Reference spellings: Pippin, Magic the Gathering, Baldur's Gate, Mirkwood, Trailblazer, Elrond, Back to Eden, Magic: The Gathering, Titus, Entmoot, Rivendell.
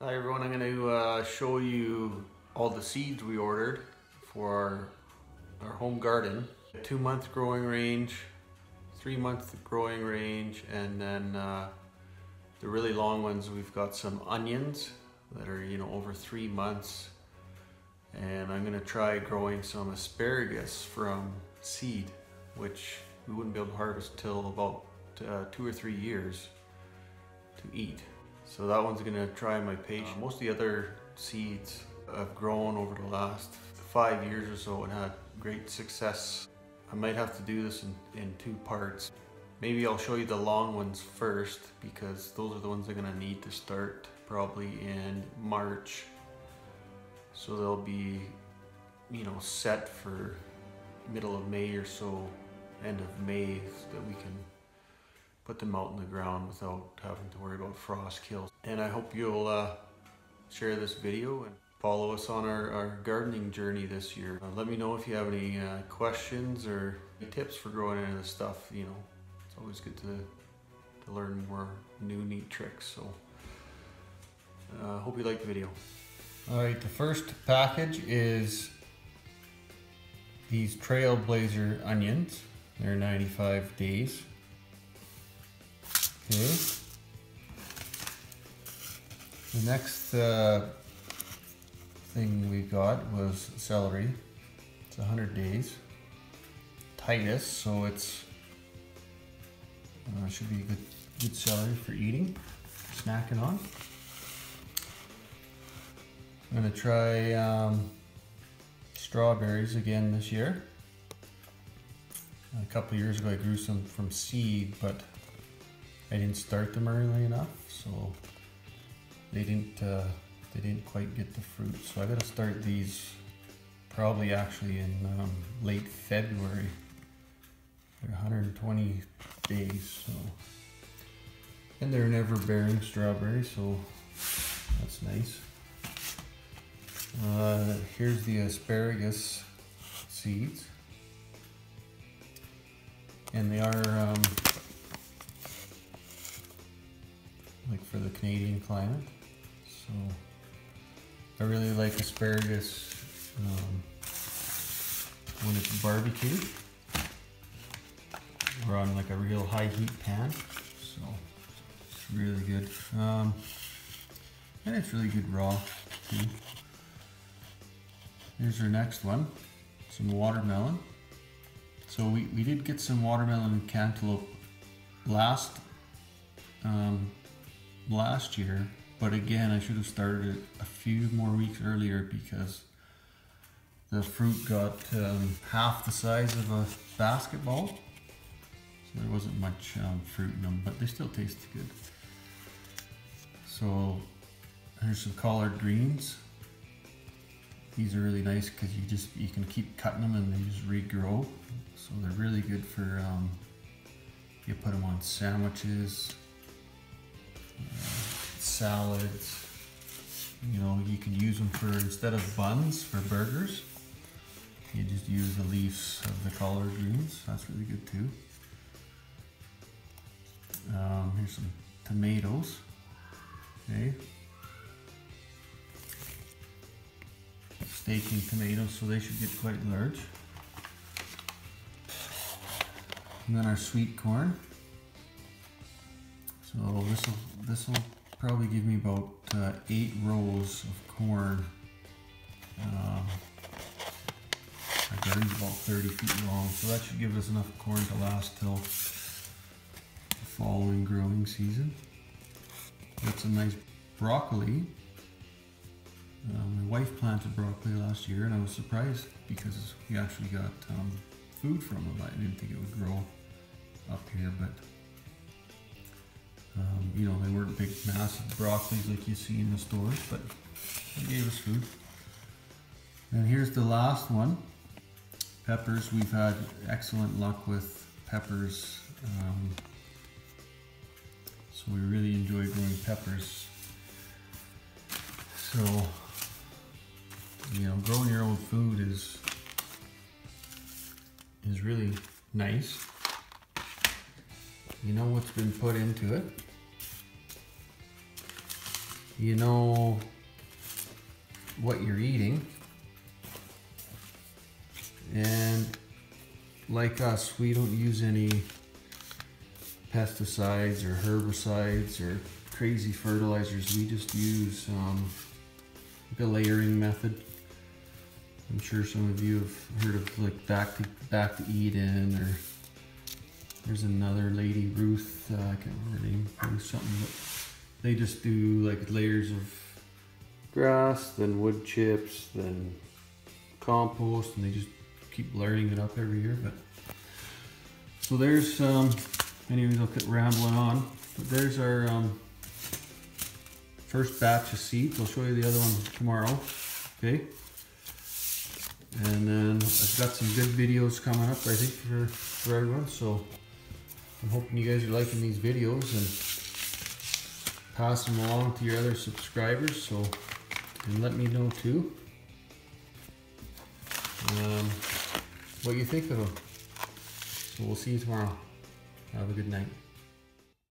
Hi everyone, I'm going to show you all the seeds we ordered for our home garden. 2 month growing range, 3 month growing range, and then the really long ones. We've got some onions that are, you know, over 3 months, and I'm going to try growing some asparagus from seed, which we wouldn't be able to harvest till about 2 or 3 years to eat. So that one's gonna try my patience. Most of the other seeds I've grown over the last 5 years or so and had great success. I might have to do this in 2 parts. Maybe I'll show you the long ones first, because those are the ones they're gonna need to start probably in March. So they'll be, you know, set for middle of May or so, end of May, so that we can put them out in the ground without having to worry about frost kills. And I hope you'll share this video and follow us on our gardening journey this year. Let me know if you have any questions or any tips for growing any of this stuff. You know, it's always good to learn more new neat tricks. So hope you like the video. All right, the first package is these Trailblazer onions. They're 95 days. Okay. The next thing we got was celery. It's 100 days. Titus, so it's should be a good celery for eating, snacking on. I'm gonna try strawberries again this year. A couple of years ago I grew some from seed, but I didn't start them early enough, so they didn't quite get the fruit. So I gotta start these probably actually in late February. They're 120 days, so, and they're never bearing strawberries, so that's nice. Here's the asparagus seeds, and they are like for the Canadian climate. So I really like asparagus when it's barbecued or on like a real high heat pan. So it's really good. And it's really good raw too. Here's our next one, some watermelon. So we did get some watermelon and cantaloupe last year, but again I should have started it a few more weeks earlier, because the fruit got half the size of a basketball, so there wasn't much fruit in them, but they still tasted good. So here's some collard greens. These are really nice because you can keep cutting them and they just regrow, so they're really good for you put them on sandwiches, salads. You know, you can use them for, instead of buns, for burgers. You just use the leaves of the collard greens. That's really good too. Here's some tomatoes. Okay. Staking tomatoes, so they should get quite large. And then our sweet corn. So this will probably give me about 8 rows of corn. My garden's about 30 feet long, so that should give us enough corn to last till the following growing season. Got some nice broccoli. My wife planted broccoli last year, and I was surprised because we actually got food from it. I didn't think it would grow up here, but you know, they weren't big, massive broccolis like you see in the stores, but they gave us food. And here's the last one, peppers. We've had excellent luck with peppers, so we really enjoy growing peppers. So, you know, growing your own food is really nice. You know what's been put into it. you know what you're eating. And like us, we don't use any pesticides or herbicides or crazy fertilizers. We just use the layering method. I'm sure some of you have heard of like Back to Eden, or there's another lady, Ruth, I can't remember her name, or something, but they just do like layers of grass, then wood chips, then compost, and they just keep layering it up every year. But so there's anyways, I'll get rambling on, but there's our first batch of seeds. I'll show you the other one tomorrow, okay? And then I've got some good videos coming up, I think, for everyone. So I'm hoping you guys are liking these videos and pass them along to your other subscribers. So, and let me know too what you think of them. So we'll see you tomorrow. Have a good night.